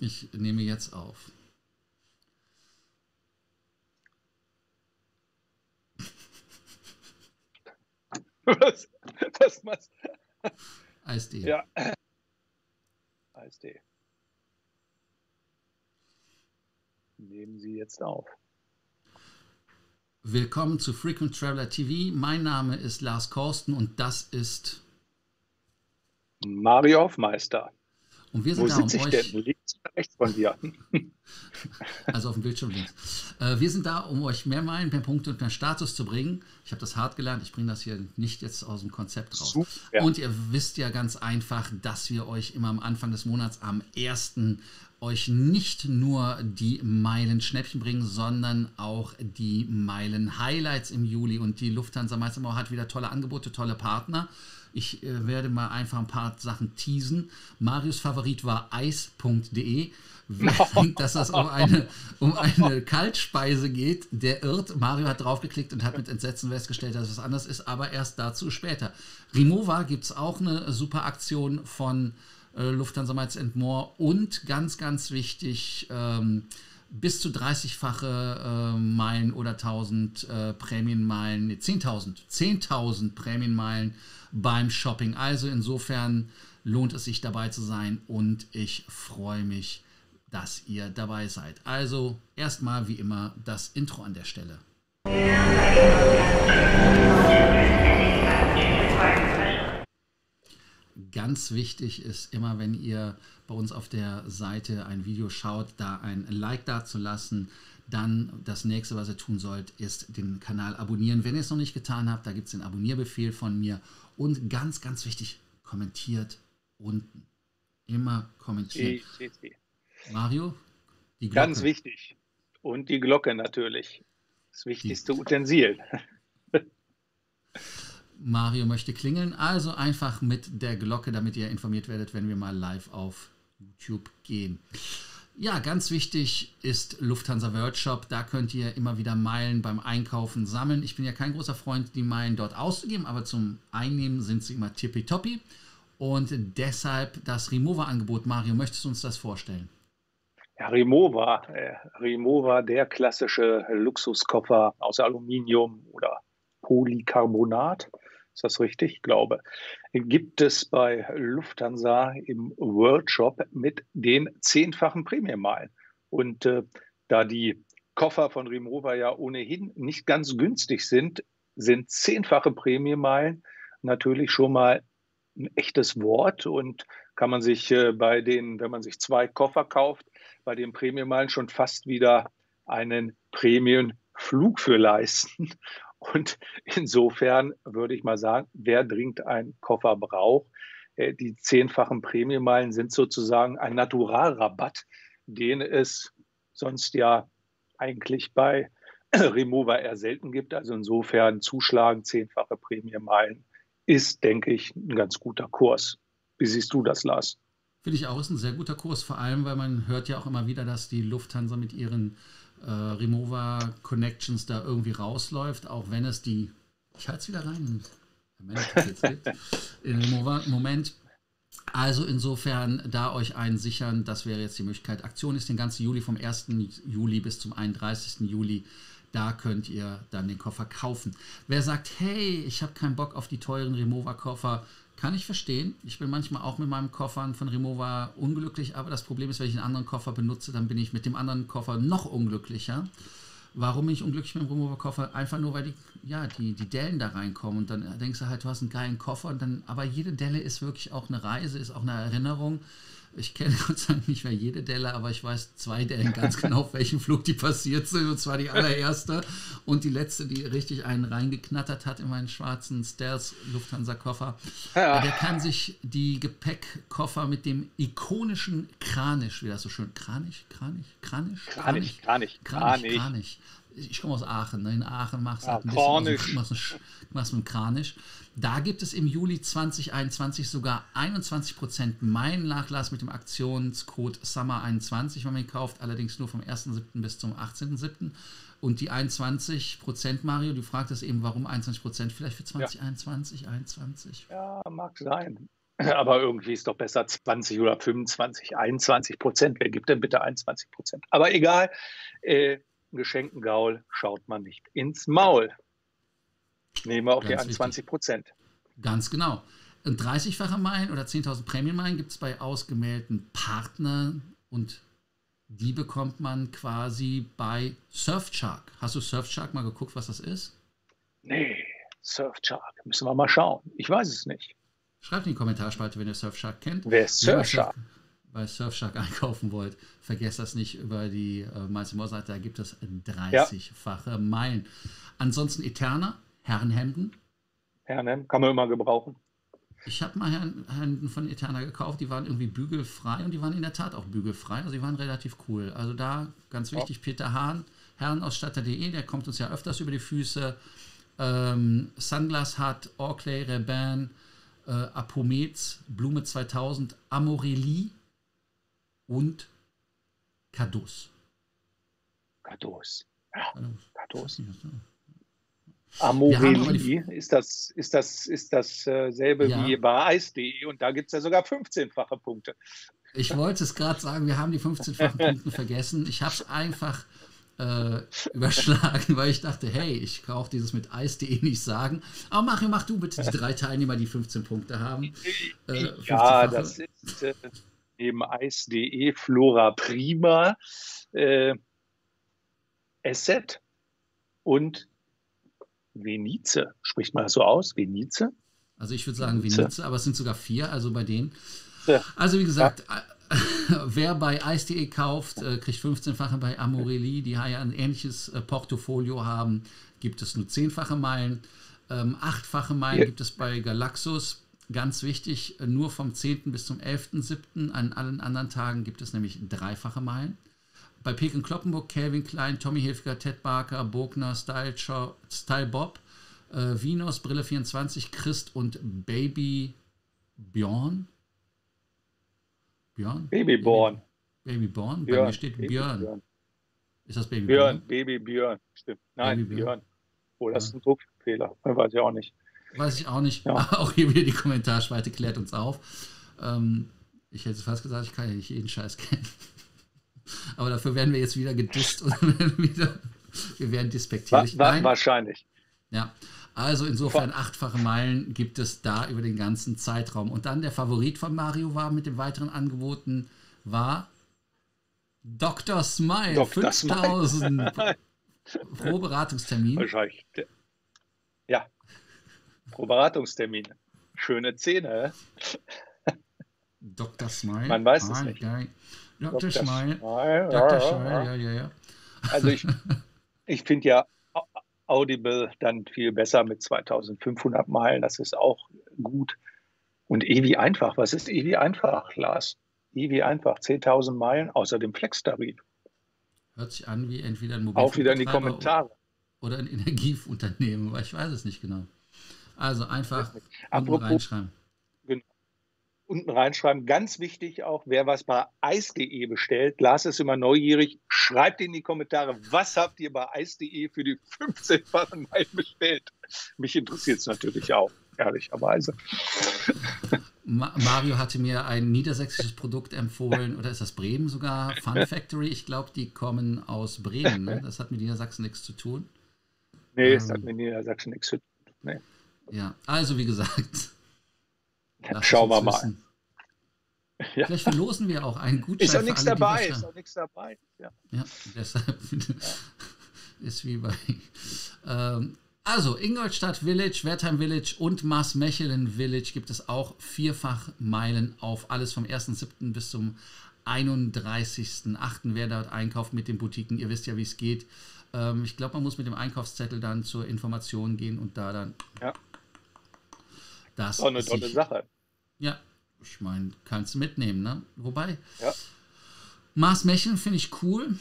Ich nehme jetzt auf. Was? Was machst du? Eis.de. Ja. Eis.de. Nehmen Sie jetzt auf. Willkommen zu Frequent Traveller TV. Mein Name ist Lars Corsten und das ist Mario Meister. Und wir sind da, um euch... Rechts von dir. Also auf dem Bildschirm links. Wir sind da, um euch mehr Meilen, mehr Punkte und mehr Status zu bringen. Ich habe das hart gelernt. Ich bringe das hier nicht jetzt aus dem Konzept raus. Super. Und ihr wisst ja ganz einfach, dass wir euch immer am Anfang des Monats, am 1. euch nicht nur die Meilen-Schnäppchen bringen, sondern auch die Meilen-Highlights im Juli. Und die Lufthansa Meisterbau hat wieder tolle Angebote, tolle Partner. Ich werde mal einfach ein paar Sachen teasen. Marius Favorit war ice.de. Wer denkt, dass das um eine Kaltspeise geht, der irrt. Mario hat draufgeklickt und hat mit Entsetzen festgestellt, dass es anders ist, aber erst dazu später. Rimowa gibt es auch eine super Aktion von Lufthansa Miles & More und ganz, ganz wichtig, bis zu 30-fache Meilen oder 1000 Prämienmeilen, nee, 10.000 Prämienmeilen beim Shopping. Also insofern lohnt es sich dabei zu sein und ich freue mich, dass ihr dabei seid. Also erstmal wie immer das Intro an der Stelle. Ganz wichtig ist immer, wenn ihr bei uns auf der Seite ein Video schaut, da ein Like dazulassen. Dann das nächste, was ihr tun sollt, ist den Kanal abonnieren. Wenn ihr es noch nicht getan habt, da gibt es den Abonnierbefehl von mir. Und ganz, ganz wichtig, kommentiert unten. Immer kommentieren. Mario, die Glocke. Ganz wichtig. Und die Glocke natürlich. Das wichtigste Utensil. Mario möchte klingeln, also einfach mit der Glocke, damit ihr informiert werdet, wenn wir mal live auf YouTube gehen. Ja, ganz wichtig ist Lufthansa WorldShop. Da könnt ihr immer wieder Meilen beim Einkaufen sammeln. Ich bin ja kein großer Freund, die Meilen dort auszugeben, aber zum Einnehmen sind sie immer tippitoppi. Und deshalb das Rimowa-Angebot. Mario, möchtest du uns das vorstellen? Ja, Rimowa, der klassische Luxuskoffer aus Aluminium oder Polycarbonat, ist das richtig? Ich glaube. Gibt es bei Lufthansa im Worldshop mit den 10-fachen Prämienmeilen. Und da die Koffer von Rimowa ja ohnehin nicht ganz günstig sind, sind 10-fache Prämienmeilen natürlich schon mal ein echtes Wort und kann man sich bei den, wenn man sich 2 Koffer kauft, bei den Prämienmeilen schon fast wieder einen Prämienflug für leisten. Und insofern würde ich mal sagen, wer dringend einen Koffer braucht, die 10-fachen Prämienmeilen sind sozusagen ein Naturalrabatt, den es sonst ja eigentlich bei Rimowa eher selten gibt. Also insofern zuschlagen, 10-fache Prämienmeilen ist, denke ich, ein ganz guter Kurs. Wie siehst du das, Lars? Finde ich auch, ist ein sehr guter Kurs, vor allem, weil man hört ja auch immer wieder, dass die Lufthansa mit ihren Rimowa Connections da irgendwie rausläuft, auch wenn es die, ich halte es wieder rein, in Rimowa im Moment. Also insofern da euch einen sichern, das wäre jetzt die Möglichkeit. Aktion ist den ganzen Juli, vom 1. Juli bis zum 31. Juli. Da könnt ihr dann den Koffer kaufen. Wer sagt, hey, ich habe keinen Bock auf die teuren Rimowa-Koffer, kann ich verstehen. Ich bin manchmal auch mit meinem Koffer von Rimowa unglücklich, aber das Problem ist, wenn ich einen anderen Koffer benutze, dann bin ich mit dem anderen Koffer noch unglücklicher. Warum bin ich unglücklich mit dem Rimowa-Koffer? Einfach nur, weil die Dellen da reinkommen und dann denkst du halt, du hast einen geilen Koffer. Und dann, aber jede Delle ist wirklich auch eine Reise, ist auch eine Erinnerung. Ich kenne Gott sei Dank nicht mehr jede Delle, aber ich weiß 2 Dellen ganz genau, auf welchem Flug die passiert sind. Und zwar die allererste und die letzte, die richtig einen reingeknattert hat in meinen schwarzen Stealth Lufthansa-Koffer. Ja. Der kann sich die Gepäckkoffer mit dem ikonischen Kranich, wie das so schön, Kranich. Ich komme aus Aachen, ne? In Aachen machst du ja, einen Kranich. Da gibt es im Juli 2021 sogar 21% Meilennachlass mit dem Aktionscode SUMMER21, wenn man ihn kauft, allerdings nur vom 1.7. bis zum 18.7. Und die 21%, Mario, du fragtest eben, warum 21%, vielleicht für 2021, ja. 21? Ja, mag sein. Aber irgendwie ist doch besser 20 oder 25, 21%. Wer gibt denn bitte 21%? Aber egal, geschenkten Gaul schaut man nicht ins Maul. Nehmen wir auch die 21%. Ganz genau. Ein 30-facher Meilen oder 10.000 Prämienmeilen gibt es bei ausgemählten Partnern und die bekommt man quasi bei Surfshark. Hast du Surfshark mal geguckt, was das ist? Nee, Surfshark. Müssen wir mal schauen. Ich weiß es nicht. Schreibt in die Kommentarspalte, wenn ihr Surfshark kennt. Wer ist Surfshark? Bei Surfshark einkaufen wollt, vergesst das nicht über die Miles-More-Seite, da gibt es 30-fache Meilen. Ansonsten Eterna, Herrenhemden. Herrenhemden kann man immer gebrauchen. Ich habe mal Herrenhemden von Eterna gekauft, die waren irgendwie bügelfrei und die waren in der Tat auch bügelfrei, also die waren relativ cool. Also da, ganz wichtig, Peter Hahn, Herrenausstatter.de, der kommt uns ja öfters über die Füße. Sunglass hat, Orkley, Reban, Apomets, Blume 2000, Amorelie und Kadus. Kadus. Ja, Kadus. Amorelie ist dasselbe wie bei ice.de und da gibt es ja sogar 15-fache Punkte. Ich wollte es gerade sagen, wir haben die 15-fachen Punkte vergessen. Ich habe es einfach überschlagen, weil ich dachte, hey, ich brauche dieses mit ice.de nicht sagen. Aber Mario, mach du bitte die 3 Teilnehmer, die 15 Punkte haben. Ja, das ist neben ice.de Flora Prima, Asset und Venice. Spricht man so aus? Venice? Also ich würde sagen Venice, aber es sind sogar 4, also bei denen. Ja. Also wie gesagt, wer bei ice.de kauft, kriegt 15-fache bei Amorelie, die ja ein ähnliches Portfolio haben, gibt es nur 10-fache Meilen. 8-fache Meilen gibt es bei Galaxus. Ganz wichtig, nur vom 10. bis zum 11.07. An allen anderen Tagen gibt es nämlich 3-fache Meilen. Bei Peek & Kloppenburg, Kelvin Klein, Tommy Hilfiger, Ted Barker, Bogner, Style Bob, Venus, Brille24, Christ und Baby Björn. Björn? Baby Björn. Baby Björn? Bei mir steht Björn. Ist das Baby Björn? Baby Björn, stimmt. Nein, Björn. Oh, das ist ein Druckfehler. Weiß ich auch nicht. Weiß ich auch nicht. Ja. Auch hier wieder die Kommentarspalte klärt uns auf. Ich hätte fast gesagt, ich kann ja nicht jeden Scheiß kennen. Aber dafür werden wir jetzt wieder gedisst und wir werden despektierlich. Wahrscheinlich. Ja, also insofern 8-fache Meilen gibt es da über den ganzen Zeitraum. Und dann der Favorit von Mario war mit den weiteren Angeboten war Dr. Smile. Dr. 5000 pro Beratungstermin. Wahrscheinlich. Ja, pro Beratungstermin. Schöne Szene. Dr. Smile. Man weiß es nicht. Geil. Dr. Smile. Dr. Smile, ja. Also ich finde ja Audible dann viel besser mit 2500 Meilen, das ist auch gut. Und E wie einfach, was ist E wie einfach, Lars? E wie einfach, 10.000 Meilen außer dem Flex-Tarif. Hört sich an wie entweder ein Mobilfunk- Auch wieder in die Kommentare. Oder ein Energieunternehmen, weil ich weiß es nicht genau. Also einfach unten reinschreiben. Unten reinschreiben. Ganz wichtig auch, wer was bei ice.de bestellt, Lars ist immer neugierig, schreibt in die Kommentare, was habt ihr bei ice.de für die 15-fachen Meilen bestellt? Mich interessiert es natürlich auch, ehrlicherweise. Mario hatte mir ein niedersächsisches Produkt empfohlen, oder ist das Bremen sogar? Fun Factory, ich glaube, die kommen aus Bremen. Ne? Das hat mit Niedersachsen nichts zu tun. Nee, das hat mit Niedersachsen nichts zu tun. Nee. Ja, also wie gesagt... Schauen wir mal. Ja. Vielleicht verlosen wir auch einen Gutschein. Ist auch nichts dabei. Ja. Ja, deshalb ist wie bei. Also Ingolstadt Village, Wertheim Village und Maasmechelen Village gibt es auch 4-fach Meilen auf. Alles vom 1.7. bis zum 31.8. Wer dort einkauft mit den Boutiquen, ihr wisst ja, wie es geht. Ich glaube, man muss mit dem Einkaufszettel dann zur Information gehen und da dann. Ja. Das ist eine tolle Sache. Ja, ich meine, kannst du mitnehmen, ne? Wobei, Maasmechelen finde ich cool.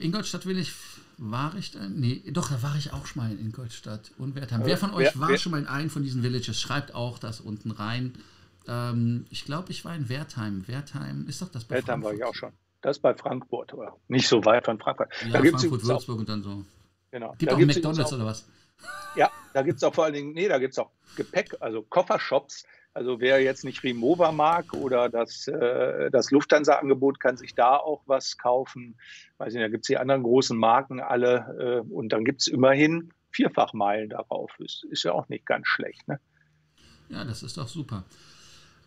Ingolstadt war ich da? Nee, doch, da war ich auch schon mal in Ingolstadt und Wertheim. Wer von euch war schon mal in einem von diesen Villages? Schreibt auch das unten rein. Ich glaube, ich war in Wertheim. Wertheim ist doch das bei Wertheim Frankfurt. War ich auch schon. Das bei Frankfurt, oder? Nicht so weit von Frankfurt. Ja, da gibt's Frankfurt, Würzburg und dann so. Genau. Gibt da auch McDonalds oder was? Ja, da gibt es auch vor allen Dingen, da gibt es auch Gepäck, also Koffershops, Also wer jetzt nicht Rimowa mag oder das Lufthansa-Angebot, kann sich da auch was kaufen. Weiß nicht, da gibt es die anderen großen Marken alle. Und dann gibt es immerhin Vierfachmeilen darauf. Ist ja auch nicht ganz schlecht, ne? Ja, das ist doch super.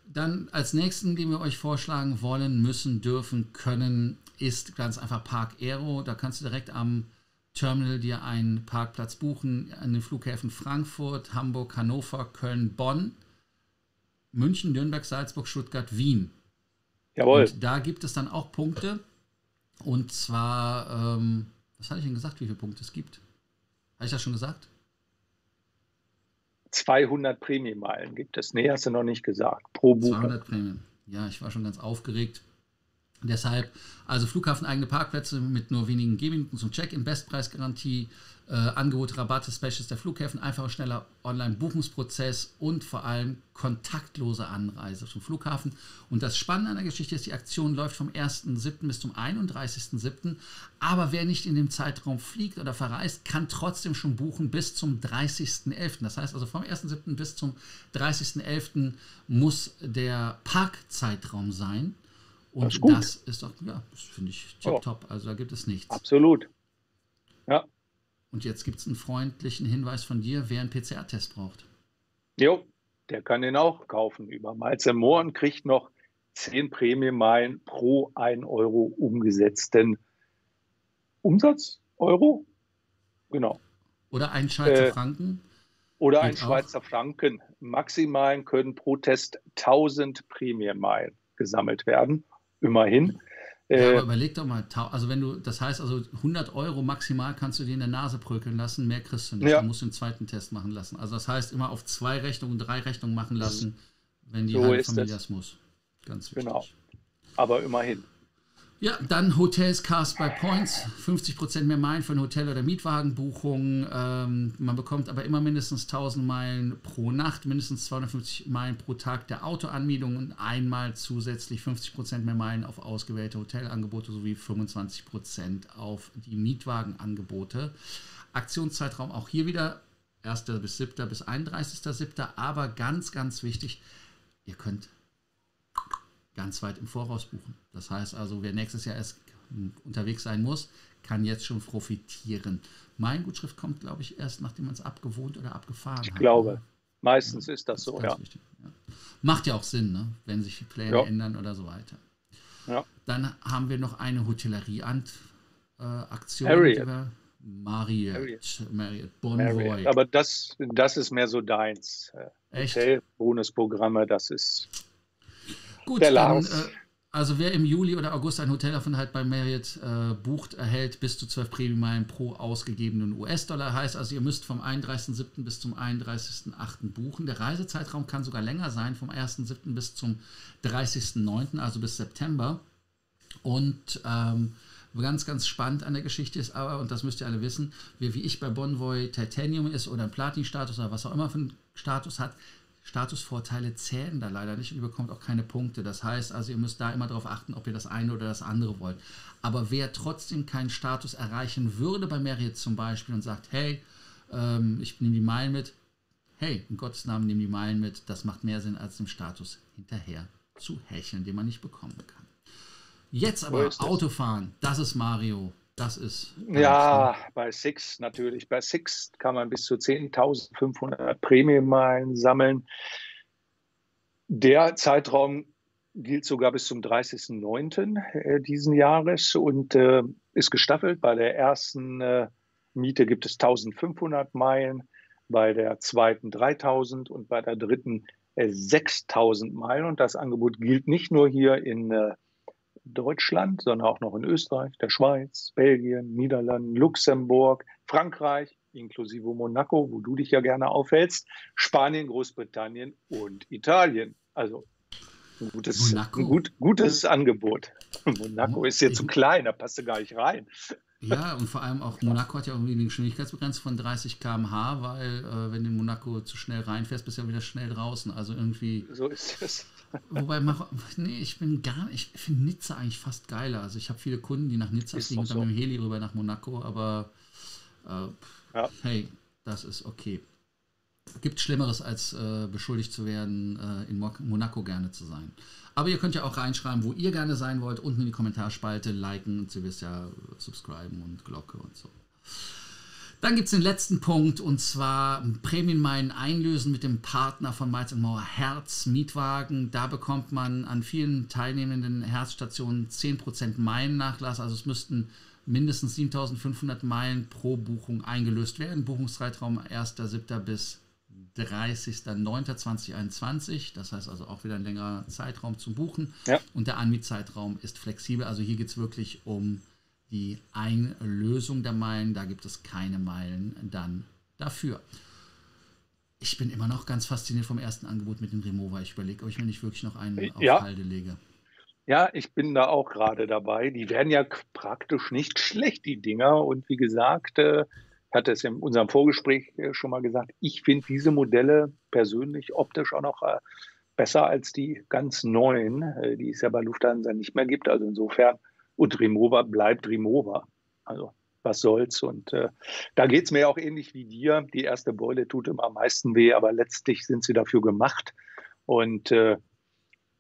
Dann als nächsten, den wir euch vorschlagen wollen, müssen, dürfen, können, ist ganz einfach Park Aero. Da kannst du direkt am Terminal dir einen Parkplatz buchen an den Flughäfen Frankfurt, Hamburg, Hannover, Köln, Bonn, München, Nürnberg, Salzburg, Stuttgart, Wien. Jawohl. Und da gibt es dann auch Punkte. Und zwar, was hatte ich denn gesagt, wie viele Punkte es gibt? Habe ich das schon gesagt? 200 Prämienmeilen gibt es. Nee, hast du noch nicht gesagt. Pro Buch. 200 Prämien. Ja, ich war schon ganz aufgeregt. Deshalb, also Flughafen, eigene Parkplätze mit nur wenigen Gehminuten zum Check-in, Bestpreisgarantie, Angebote, Rabatte, Specials der Flughäfen, einfacher, schneller Online-Buchungsprozess und vor allem kontaktlose Anreise zum Flughafen. Und das Spannende an der Geschichte ist, die Aktion läuft vom 1.7. bis zum 31.7. Aber wer nicht in dem Zeitraum fliegt oder verreist, kann trotzdem schon buchen bis zum 30.11. Das heißt also vom 1.7. bis zum 30.11. muss der Parkzeitraum sein. Und das ist doch, ja, das finde ich tipptopp. Oh. Also da gibt es nichts. Absolut. Ja. Und jetzt gibt es einen freundlichen Hinweis von dir, wer einen PCR-Test braucht. Jo, der kann den auch kaufen über Malz & Mohr und kriegt noch 10 Prämienmeilen pro 1 Euro umgesetzten Umsatz? Euro? Genau. Oder einen Schweizer Franken. Oder einen Schweizer Franken. Maximal können pro Test 1000 Prämienmeilen gesammelt werden. Immerhin. Ja, aber überleg doch mal, also wenn du, das heißt also 100 Euro maximal kannst du dir in der Nase prökeln lassen, mehr kriegst du nicht, ja. Du musst den zweiten Test machen lassen. Also das heißt immer auf 2 Rechnungen, 3 Rechnungen machen lassen, wenn die so halbe Familie das muss. Ganz wichtig. Genau, aber immerhin. Ja, dann Hotels, Cars by Points, 50% mehr Meilen für ein Hotel- oder Mietwagenbuchung. Man bekommt aber immer mindestens 1000 Meilen pro Nacht, mindestens 250 Meilen pro Tag der Autoanmietung und einmal zusätzlich 50% mehr Meilen auf ausgewählte Hotelangebote sowie 25% auf die Mietwagenangebote. Aktionszeitraum auch hier wieder 1. bis 7. bis 31.7. Aber ganz, ganz wichtig, ihr könnt ganz weit im Voraus buchen. Das heißt also, wer nächstes Jahr erst unterwegs sein muss, kann jetzt schon profitieren. Mein Gutschrift kommt, glaube ich, erst, nachdem man es abgewohnt oder abgefahren hat. Ich glaube, meistens ist das so, ja. Macht ja auch Sinn, ne? Wenn sich die Pläne ändern oder so weiter. Ja. Dann haben wir noch eine Hotellerie-Aktion. Marriott Bonvoy. Aber das ist mehr so deins. Echt? Hotel-Bonusprogramme, das ist... Gut, dann, also wer im Juli oder August einen Hotelaufenthalt bei Marriott bucht, erhält bis zu 12 Prämienmeilen pro ausgegebenen US-Dollar. Heißt also, ihr müsst vom 31.07. bis zum 31.08. buchen. Der Reisezeitraum kann sogar länger sein, vom 1.07. bis zum 30.09., also bis September. Und ganz, ganz spannend an der Geschichte ist aber, und das müsst ihr alle wissen, wer wie ich bei Bonvoy Titanium ist oder ein Platin-Status oder was auch immer für einen Status hat, Statusvorteile zählen da leider nicht und ihr bekommt auch keine Punkte. Das heißt also, ihr müsst da immer darauf achten, ob ihr das eine oder das andere wollt. Aber wer trotzdem keinen Status erreichen würde bei Marriott zum Beispiel und sagt, hey, ich nehme die Meilen mit, hey, in Gottes Namen nehme die Meilen mit, das macht mehr Sinn, als dem Status hinterher zu hecheln, den man nicht bekommen kann. Jetzt aber Autofahren, das ist Mario. Das ist... Ja, bei Six natürlich. Bei Six kann man bis zu 10.500 Prämienmeilen sammeln. Der Zeitraum gilt sogar bis zum 30.09. diesen Jahres und ist gestaffelt. Bei der ersten Miete gibt es 1.500 Meilen, bei der zweiten 3.000 und bei der dritten 6.000 Meilen. Und das Angebot gilt nicht nur hier in Deutschland, sondern auch noch in Österreich, der Schweiz, Belgien, Niederlanden, Luxemburg, Frankreich, inklusive Monaco, wo du dich ja gerne aufhältst, Spanien, Großbritannien und Italien. Also ein gutes Angebot. Monaco ist jetzt zu klein, da passt du gar nicht rein. Ja, und vor allem auch Monaco hat ja auch eine Geschwindigkeitsbegrenzung von 30 km/h, weil wenn du in Monaco zu schnell reinfährst, bist du ja wieder schnell draußen. Also irgendwie... So ist es. Wobei, ich finde Nizza eigentlich fast geiler. Also ich habe viele Kunden, die nach Nizza fliegen und dann mit dem Heli rüber nach Monaco, aber hey, das ist okay. es gibt Schlimmeres, als beschuldigt zu werden, in Monaco gerne zu sein. Aber ihr könnt ja auch reinschreiben, wo ihr gerne sein wollt, unten in die Kommentarspalte, liken, und ihr wisst ja, subscriben und Glocke und so. Dann gibt es den letzten Punkt, und zwar Prämienmeilen einlösen mit dem Partner von Meiz & Maurer, Herz Mietwagen. Da bekommt man an vielen teilnehmenden Herzstationen 10% Meilennachlass. Also es müssten mindestens 7.500 Meilen pro Buchung eingelöst werden. Buchungszeitraum 1.7. bis 30.09.2021. Das heißt also auch wieder ein längerer Zeitraum zum Buchen. Ja. Und der Anmietzeitraum ist flexibel. Also hier geht es wirklich um die Einlösung der Meilen, da gibt es keine Meilen dann dafür. Ich bin immer noch ganz fasziniert vom ersten Angebot mit dem Rimowa. Ich überlege, ob ich mir nicht wirklich noch einen auf Halde lege. Ja, ich bin da auch gerade dabei. Die werden ja praktisch nicht schlecht, die Dinger. Und wie gesagt, hatte es in unserem Vorgespräch schon mal gesagt, ich finde diese Modelle persönlich optisch auch noch besser als die ganz neuen, die es ja bei Lufthansa nicht mehr gibt. Also insofern. Und Rimowa bleibt Rimowa. Also was soll's. Und da geht es mir auch ähnlich wie dir. Die erste Beule tut immer am meisten weh, aber letztlich sind sie dafür gemacht. Und ich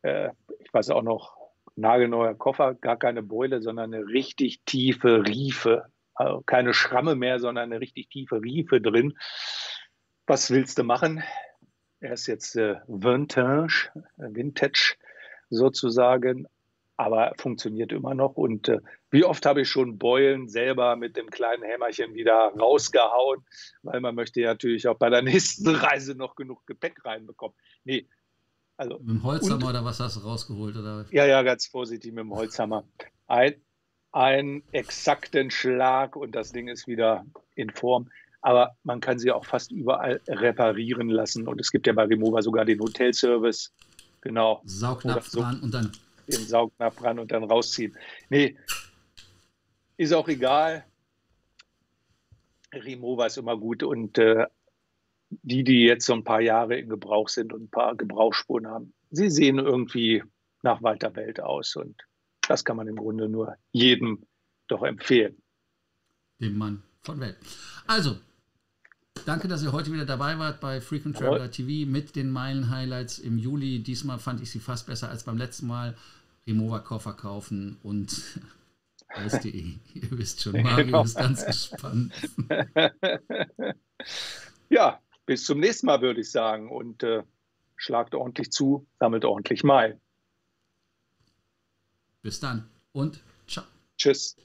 weiß auch noch, nagelneuer Koffer, gar keine Beule, sondern eine richtig tiefe Riefe. Also keine Schramme mehr, sondern eine richtig tiefe Riefe drin. Was willst du machen? Er ist jetzt Vintage sozusagen. Aber funktioniert immer noch. Und wie oft habe ich schon Beulen selber mit dem kleinen Hämmerchen wieder rausgehauen, weil man möchte ja natürlich auch bei der nächsten Reise noch genug Gepäck reinbekommen. Nee, also mit dem Holzhammer oder was hast du rausgeholt? Oder? Ja, ganz vorsichtig mit dem Holzhammer. Einen exakten Schlag und das Ding ist wieder in Form. Aber man kann sie auch fast überall reparieren lassen. Und es gibt ja bei Rimowa sogar den Hotelservice. Genau. Saugnapf dran und dann den Saugnapf ran und dann rausziehen. Nee, ist auch egal. Rimowa ist immer gut und die jetzt so ein paar Jahre in Gebrauch sind und ein paar Gebrauchsspuren haben, sie sehen irgendwie nach weiter Welt aus und das kann man im Grunde nur jedem doch empfehlen. Dem Mann von Welt. Also, danke, dass ihr heute wieder dabei wart bei Frequent Traveller TV mit den Meilen-Highlights im Juli. Diesmal fand ich sie fast besser als beim letzten Mal. Rimowa-Koffer kaufen und ice.de. Ihr wisst schon, Mario ist ganz gespannt. Ja, bis zum nächsten Mal, würde ich sagen. Und schlagt ordentlich zu, sammelt ordentlich Meilen. Bis dann und ciao. Tschüss.